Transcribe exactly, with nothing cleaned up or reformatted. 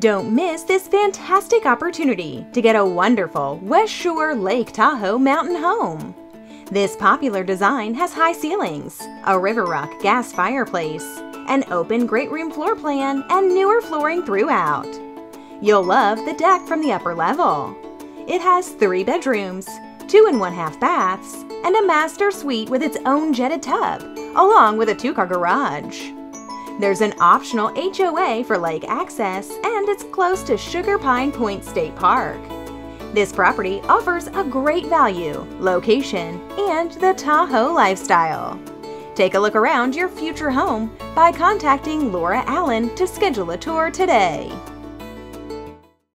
Don't miss this fantastic opportunity to get a wonderful West Shore Lake Tahoe mountain home. This popular design has high ceilings, a river rock gas fireplace, an open great room floor plan, and newer flooring throughout. You'll love the deck from the upper level. It has three bedrooms, two and one half baths, and a master suite with its own jetted tub, along with a two-car garage. There's an optional H O A for lake access, and it's close to Sugar Pine Point State Park. This property offers a great value, location, and the Tahoe lifestyle. Take a look around your future home by contacting Laura Allen to schedule a tour today.